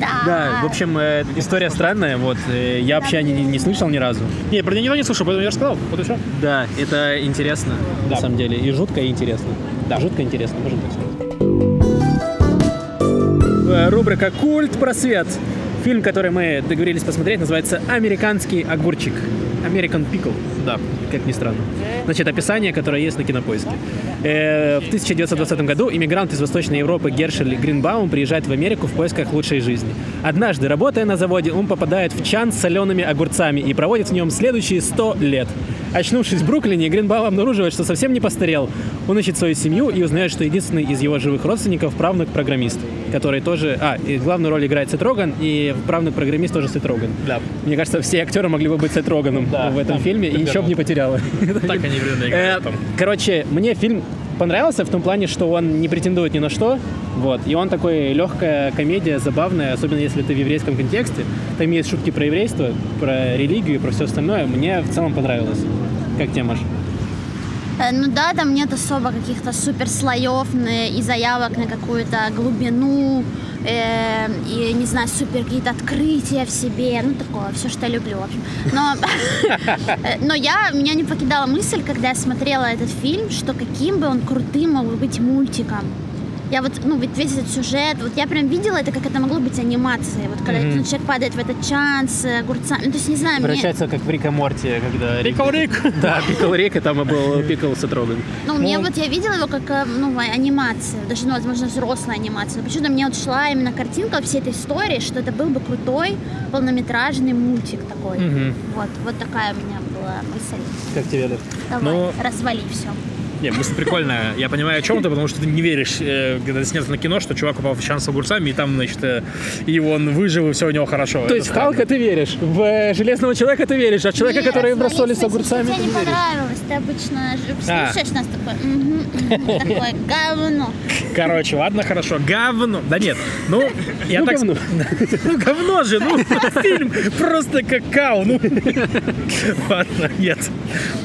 Да. Да, в общем, э, история странная, вот, э, я вообще не, не слышал ни разу. Не, про нее не слышал, поэтому я рассказал, вот и все. Да, это интересно, да. На самом деле, и жутко, и интересно. Да, жутко интересно, можно так сказать. Рубрика «Культ просвет». Фильм, который мы договорились посмотреть, называется «Американский огурчик». American Pickle, да, как ни странно. Значит, описание, которое есть на Кинопоиске. Э, в тысяча девятьсот двадцатом году иммигрант из Восточной Европы Гершель Гринбаум приезжает в Америку в поисках лучшей жизни. Однажды, работая на заводе, он попадает в чан с солеными огурцами и проводит в нем следующие сто лет. Очнувшись в Бруклине, Гринбаум обнаруживает, что совсем не постарел. Он ищет свою семью и узнает, что единственный из его живых родственников – правнук-программист, который тоже… А, и главную роль играет Сет Роген, и правнук-программист тоже Сет Роген. Да. Мне кажется, все актеры могли бы быть Сет Рогеном. Да, в этом там, фильме, и ничего бы не потеряла. Так они вредно играют там. Короче, мне фильм понравился в том плане, что он не претендует ни на что, вот, и он такой легкая комедия, забавная, особенно если ты в еврейском контексте, там есть шутки про еврейство, про религию, про все остальное, мне в целом понравилось. Как тебе, Маша? Ну да, там нет особо каких-то суперслоев и заявок на какую-то глубину, э, и, не знаю, супер какие-то открытия в себе, ну такое, все, что я люблю, в общем. Но, но я, меня не покидала мысль, когда я смотрела этот фильм, что каким бы он крутым мог быть мультиком. Я вот, ну, ведь весь этот сюжет, вот я прям видела это, как это могло быть анимацией. Вот когда mm-hmm. человек падает в этот чан с огурцами, ну, то есть, не знаю, вращается, мне... как в Рик и Морти, когда... Пикл Рик! Да, Пикл Рик, и там и был Пикл Сет Роген. Ну, мне вот, я видела его как, ну, анимация, даже, ну, возможно, взрослая анимация. Но почему-то мне вот шла именно картинка всей этой истории, что это был бы крутой полнометражный мультик такой. Mm-hmm. Вот, вот такая у меня была мысль. Как тебе, Лев? Давай, ну... развали все. Не, мысль прикольная. Я понимаю, о чем ты, потому что ты не веришь, когда снят на кино, что чувак упал в чан с огурцами, и там, значит, и он выжил, и все у него хорошо. То есть в Халка ты веришь, в Железного человека ты веришь, а в человека, нет, который в рассоле с огурцами, ты не веришь. Мне не понравилось. Ты обычно а. слушаешь нас такое, такое говно. Короче, ладно, хорошо. Говно. Да нет, ну, я так... Ну, говно же, ну, фильм просто какао, ну. Ладно, нет.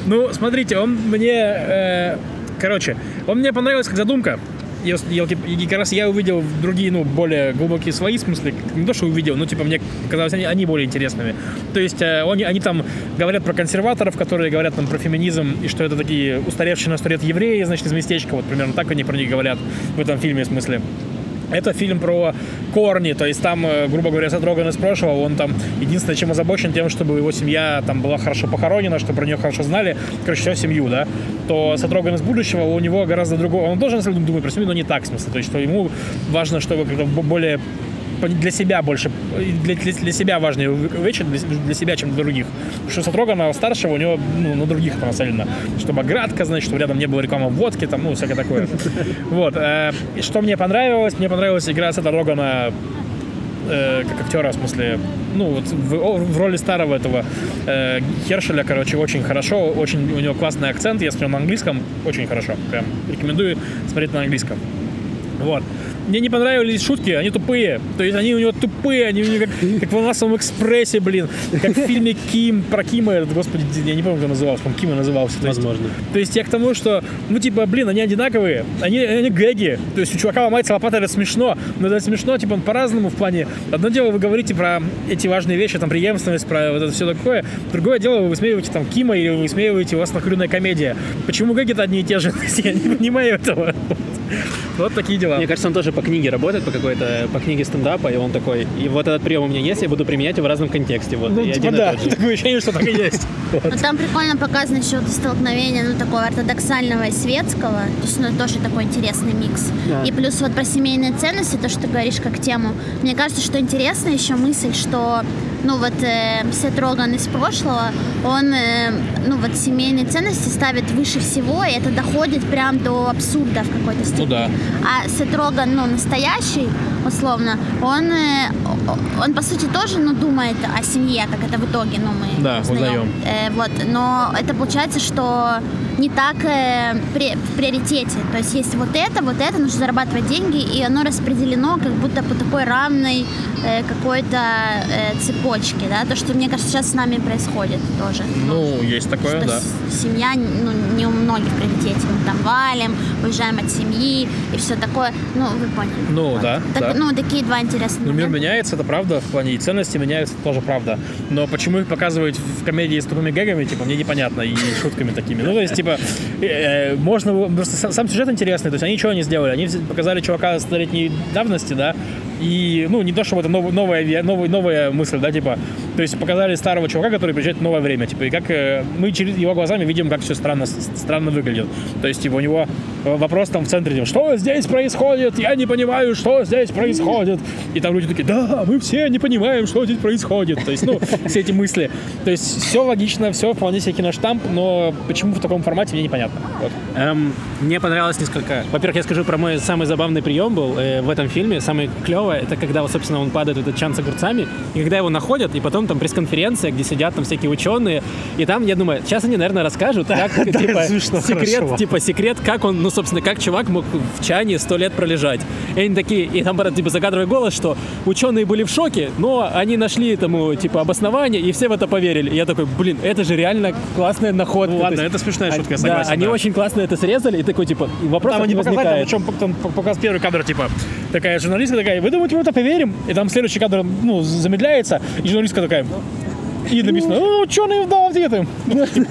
Ну, смотрите, он мне... Короче, он мне понравился как задумка. Я, я, и как раз я увидел другие, ну, более глубокие свои, в смысле, не то, что увидел, но, типа, мне казалось, они, они более интересными. То есть, э, они, они там говорят про консерваторов, которые говорят там про феминизм, и что это такие устаревшие на сто лет евреи, значит, из местечка, вот примерно так они про них говорят в этом фильме, в смысле. Это фильм про корни, то есть там, грубо говоря, Сет Роген из прошлого, он там единственное, чем озабочен, тем, чтобы его семья там была хорошо похоронена, чтобы про нее хорошо знали, короче, всю семью, да, то Сет Роген из будущего, у него гораздо другого, он должен думать про семью, но не так, в смысле, то есть, что ему важно, чтобы более... для себя больше, для, для, для себя важнее вечер, для, для себя, чем для других. Потому что Сет Рогена старшего, у него, ну, на других нацелено. Чтобы оградка, значит, чтобы рядом не было рекламы водки, там, ну, всякое такое. Вот. Что мне понравилось? Мне понравилась игра Сета Рогена как актера, в смысле, ну, вот в, в роли старого этого э, Хершеля, короче, очень хорошо, очень у него классный акцент, если он на английском, очень хорошо. Прям рекомендую смотреть на английском. Вот. Мне не понравились шутки, они тупые. То есть они у него тупые, они у него как, как в «Анасовом экспрессе», блин. Как в фильме «Ким», про Кима этот, господи, я не помню, как он назывался, по-моему, Кима назывался. То возможно. Есть, то есть я к тому, что, ну, типа, блин, они одинаковые, они, они гэги. То есть у чувака ломается лопата, это смешно. Но это смешно, типа, он по-разному в плане. Одно дело, вы говорите про эти важные вещи, там, преемственность, про вот это все такое. Другое дело, вы высмеиваете, там, Кима, или вы высмеиваете, у вас нахрюная комедия. Почему гэги-то одни и те же? Я не понимаю этого. Вот такие дела. Мне кажется, он тоже по книге работает, по какой-то, по книге стендапа, и он такой, и вот этот прием у меня есть, я буду применять его в разном контексте. Вот, ну, и типа один, да, такое ощущение, что так и есть. Вот. Там прикольно показано еще столкновение, ну, такого ортодоксального и светского, то есть, ну, тоже такой интересный микс. Да. И плюс вот про семейные ценности, то, что ты говоришь как тему, мне кажется, что интересная еще мысль, что, ну, вот э, Сет Роган из прошлого, он, э, ну, вот семейные ценности ставит выше всего, и это доходит прям до абсурда в какой-то степени. Ну, да. А Сет Роган, ну, настоящий, условно, он, он по сути, тоже, ну, думает о семье, как это в итоге, ну, мы да, узнаем. Э, вот. Но это получается, что не так э, при, в приоритете. То есть есть вот это, вот это, нужно зарабатывать деньги, и оно распределено как будто по такой равной э, какой-то э, цепочке, да, то, что, мне кажется, сейчас с нами происходит тоже. Ну, ну есть такое, да. Семья, ну, не у многих в приоритете. Мы там валим, уезжаем от семьи и все такое. Ну, вы поняли. Ну, вот. Да, так, да. Ну, такие два интересных. Ну, мир меняется, это правда, в плане и ценности меняются, это тоже правда. Но почему их показывают в комедии с тупыми гэгами, типа, мне непонятно, и шутками такими. Ну, то есть, типа, можно... Просто сам сюжет интересный, то есть они ничего не сделали. Они показали чувака столетней давности, да, и, ну, не то, чтобы это новая, новая, новая мысль, да, типа, то есть показали старого чувака, который приезжает в новое время, типа, и как мы через его глазами видим, как все странно, странно выглядит. То есть, типа, у него вопрос там в центре, что здесь происходит, я не понимаю, что здесь происходит. И там люди такие, да, мы все не понимаем, что здесь происходит. То есть, ну, все эти мысли. То есть, все логично, все вполне себе киноштамп, но почему в таком формате, мне непонятно. Вот. Эм, мне понравилось несколько. Во-первых, я скажу про мой самый забавный прием был э, в этом фильме, самый клевый. Это когда, собственно, он падает в этот чан с огурцами, и когда его находят, и потом там пресс-конференция, где сидят там всякие ученые, и там, я думаю, сейчас они, наверное, расскажут, как, типа, секрет, типа, секрет, как он, ну, собственно, как чувак мог в чане сто лет пролежать. И они такие, и там, типа, закадровый голос, что ученые были в шоке, но они нашли этому, типа, обоснование, и все в это поверили. И я такой, блин, это же реально классная находка. Ну, ладно, есть, это смешная шутка, я согласен. Да, они да. очень классно это срезали, и такой, типа, вопрос не возникает. Там, там показывает первый кадр, типа, такая журналистка, такая, вы думаете, мы это поверим? И там следующий кадр, ну, замедляется, и журналистка такая... И написано, ну, ученые дал ответы.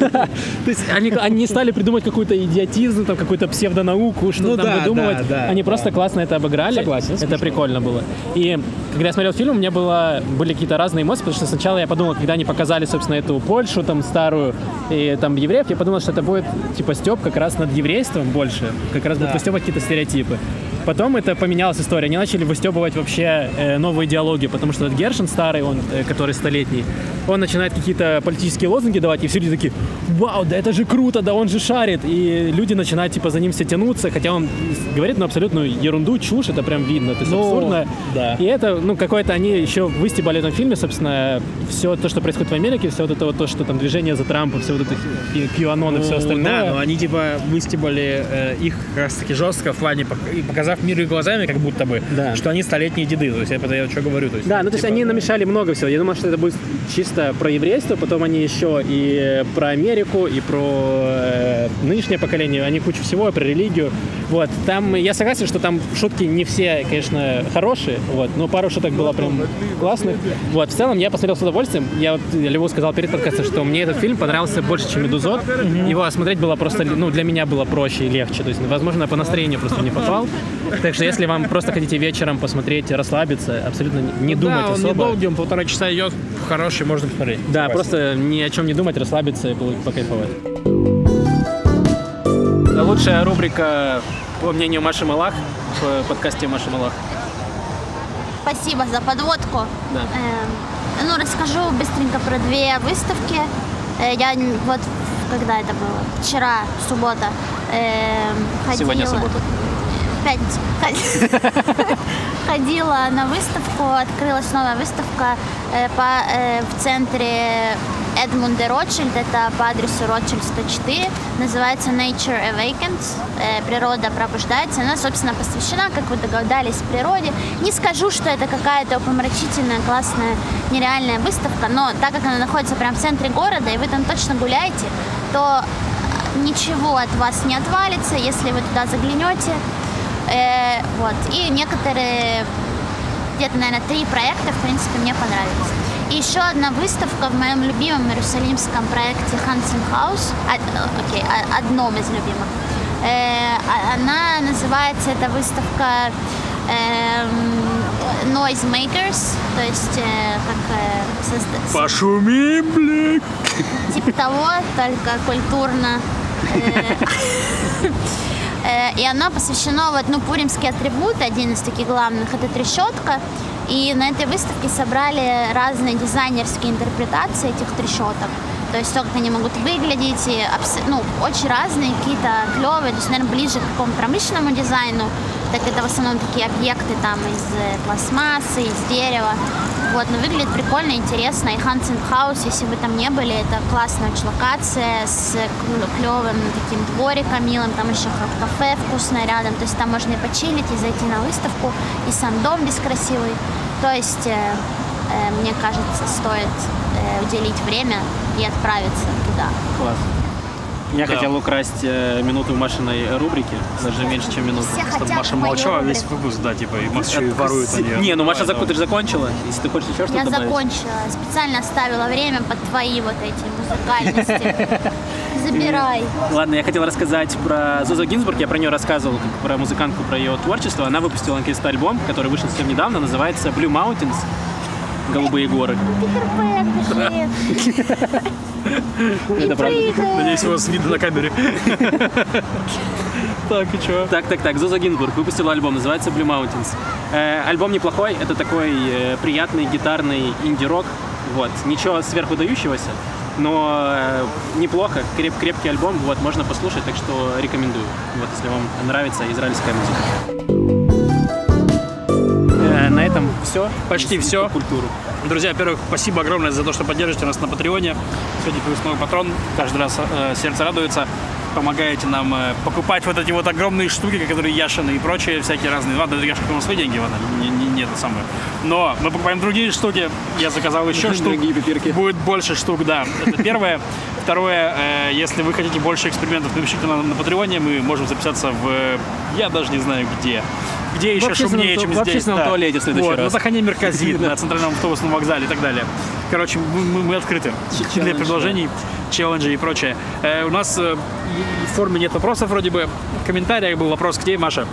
То есть они не стали придумать какой-то идиотизм, какую-то псевдонауку, что-то там выдумывать. Они просто классно это обыграли. Согласен. Это прикольно было. И когда я смотрел фильм, у меня были какие-то разные эмоции, потому что сначала я подумал, когда они показали, собственно, эту Польшу, там, старую, и там евреев, я подумал, что это будет, типа, стёб как раз над еврейством больше, как раз будут выстёбывать какие-то стереотипы. Потом это поменялась история, они начали выстёбывать вообще новые идеологии, потому что этот Гершин старый, он, который столетний, он начинает какие-то политические лозунги давать, и все люди такие, вау, да это же круто, да он же шарит, и люди начинают, типа, за ним все тянуться, хотя он говорит, ну, абсолютную ерунду, чушь, это прям видно, то есть ну, абсурдно, да. И это, ну, какое-то, они еще выстебали в этом фильме, собственно, все то, что происходит в Америке, все вот это вот, то, что там движение за Трампа, все вот это, и QAnon, и все остальное. Да, но они, типа, выстебали э, их как раз-таки жестко в плане, показав мир их глазами, как будто бы, да. Что они столетние деды, то есть это я что говорю. То есть, да, ну, типа, то есть они намешали много всего, я думал, что это будет чисто про еврейство, потом они еще и про Америку, и про э, нынешнее поколение, они кучу всего, про религию. Вот, там, я согласен, что там шутки не все, конечно, хорошие, вот, но пару шуток было прям классных. Вот, в целом, я посмотрел с удовольствием, я вот Льву сказал перед подкастом, что мне этот фильм понравился больше, чем «Медузот», его смотреть было просто, ну, для меня было проще и легче, то есть, возможно, по настроению просто не попал. Так что если вам просто хотите вечером посмотреть, расслабиться, абсолютно не думать особо. Да, он недолгий, он полтора часа идет, хороший, можно посмотреть. Да, просто ни о чем не думать, расслабиться и покайфовать. Лучшая рубрика, по мнению Маши Малах, в подкасте Маши Малах. Спасибо за подводку. Да. Эм, ну, расскажу быстренько про две выставки. Я вот, когда это было? Вчера, суббота, эм, ходила... Сегодня суббота. Пятница. Ходила на выставку, открылась новая выставка э, по, э, в центре Эдмунда Ротшильд, это по адресу Ротшильд сто четыре, называется Nature Awakens, э, природа пробуждается, она, собственно, посвящена, как вы догадались, природе. Не скажу, что это какая-то упомрачительная, классная, нереальная выставка, но так как она находится прямо в центре города, и вы там точно гуляете, то ничего от вас не отвалится, если вы туда заглянете. Э, вот. И некоторые, где-то, наверное, три проекта, в принципе, мне понравились. И еще одна выставка в моем любимом иерусалимском проекте Hansen House, од, окей, одном из любимых. Э, она называется, эта выставка э, Noise Makers, то есть э, как... Э, созда... Пошумим, блин! Типа того, только культурно. Э, И оно посвящено, вот, ну, пуримские атрибуты, один из таких главных, это трещотка. И на этой выставке собрали разные дизайнерские интерпретации этих трещоток. То есть то, как они могут выглядеть, и, ну, очень разные, какие-то клевые, то есть, наверное, ближе к какому-то промышленному дизайну. Так это в основном такие объекты там из пластмассы, из дерева. Вот, но выглядит прикольно, интересно. И Hansen House, если вы там не были, это классная очень локация с клевым таким двориком милым. Там еще кафе вкусное рядом. То есть там можно и почилить, и зайти на выставку. И сам дом весь красивый. То есть, э, э, мне кажется, стоит э, уделить время и отправиться туда. Класс. Я да. хотел украсть э, минуту в Машиной рубрике, даже меньше, чем минуту. Чтобы Маша молчала весь выпуск, да, типа, и Маша и ворует на нее. Не, ну Маша, зак... ты же закончила, если ты хочешь еще что-то добавить. Я закончила, специально оставила время под твои вот эти музыкальности. Забирай. Ладно, я хотел рассказать про Зозо Гинзбург, я про нее рассказывал, как про музыкантку, про ее творчество. Она выпустила какой-то альбом, который вышел совсем недавно, называется Blue Mountains. Голубые горы. Питер Пэн бежит. Это правда. Надеюсь, у вас видно на камере. Так, и чё? Так, так, так. Зозо Гинзбург выпустила альбом, называется Blue Mountains. Альбом неплохой, это такой приятный гитарный инди-рок. Вот. Ничего сверхудающегося, но неплохо. Крепкий альбом, вот, можно послушать, так что рекомендую. Вот, если вам нравится израильская музыка. На этом все. Почти все. Культуру. Друзья, во-первых, спасибо огромное за то, что поддержите нас на Патреоне. Сегодня плюс новый патрон. Каждый раз э, сердце радуется. Помогаете нам э, покупать вот эти вот огромные штуки, которые Яшины и прочие всякие разные. Ладно, это Яша, у нас свои деньги, ладно, не, не, не это самое. Но мы покупаем другие штуки. Я заказал еще штук. Другие пипирки. Будет больше штук, да. Это первое. Второе, э, если вы хотите больше экспериментов, напишите нам на Патреоне. Мы можем записаться в... Я даже не знаю где. Где еще шумнее, чем здесь. В общественном туалете в следующий раз. На Сахане Мерказит, на центральном автобусном вокзале и так далее. Короче, мы, мы открыты для предложений, челленджей и прочее. Э, у нас э, в форме нет вопросов вроде бы. В комментариях был вопрос, где Маша?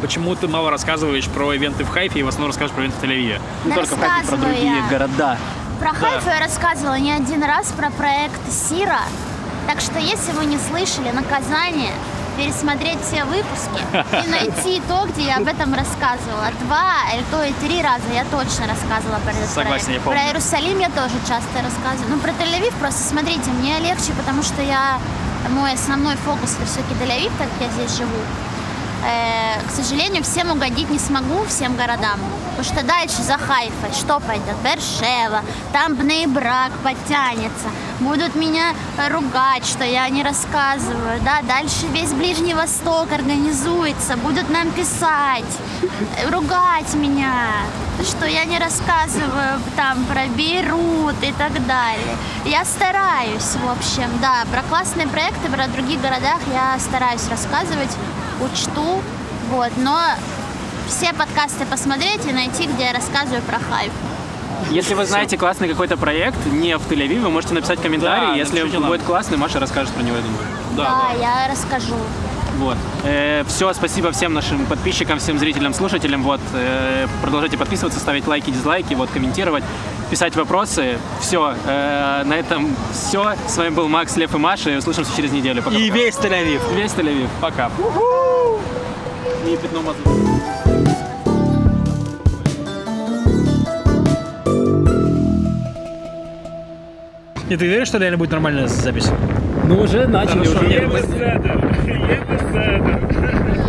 Почему ты мало рассказываешь про ивенты в Хайфе и в основном рассказываешь про ивенты в Тель-Авиве? Не только в Хайфе, про другие города. Про Хайфу я рассказывала не один раз, про проект Сира. Так что, если вы не слышали наказание, пересмотреть все выпуски и найти то, где я об этом рассказывала. Два, а то и три раза я точно рассказывала про этот Согласен, проект. Про Иерусалим я тоже часто рассказываю. Ну, про Тель-Авив просто смотрите, мне легче, потому что я, мой основной фокус это все-таки Тель-Авив, так как я здесь живу. Э, к сожалению, всем угодить не смогу, всем городам. Потому что дальше за Хайфой что пойдет? Бершева, там Бней-Брак потянется. Будут меня ругать, что я не рассказываю. Да, дальше весь Ближний Восток организуется. Будут нам писать, ругать меня, что я не рассказываю там про Бейрут и так далее. Я стараюсь, в общем, да. Про классные проекты, про других городах я стараюсь рассказывать, учту, вот, но... Все подкасты посмотреть и найти, где я рассказываю про хайп. Если вы знаете классный какой-то проект, не в Тель-Авиве, вы можете написать комментарий. Да, если будет классный, Маша расскажет про него, я думаю. Да, да, да. Я расскажу. Вот. Э, все, спасибо всем нашим подписчикам, всем зрителям, слушателям. Вот. Э, продолжайте подписываться, ставить лайки, дизлайки, вот, комментировать, писать вопросы. Все. Э, на этом все. С вами был Макс, Лев и Маша. И услышимся через неделю. Пока-пока. И весь Тель-Авив. Весь Тель-Авив. Пока. У-ху! И пятно мазут. И ты веришь, что реально будет нормальная запись? Ну, уже начали. Хорошо. Уже.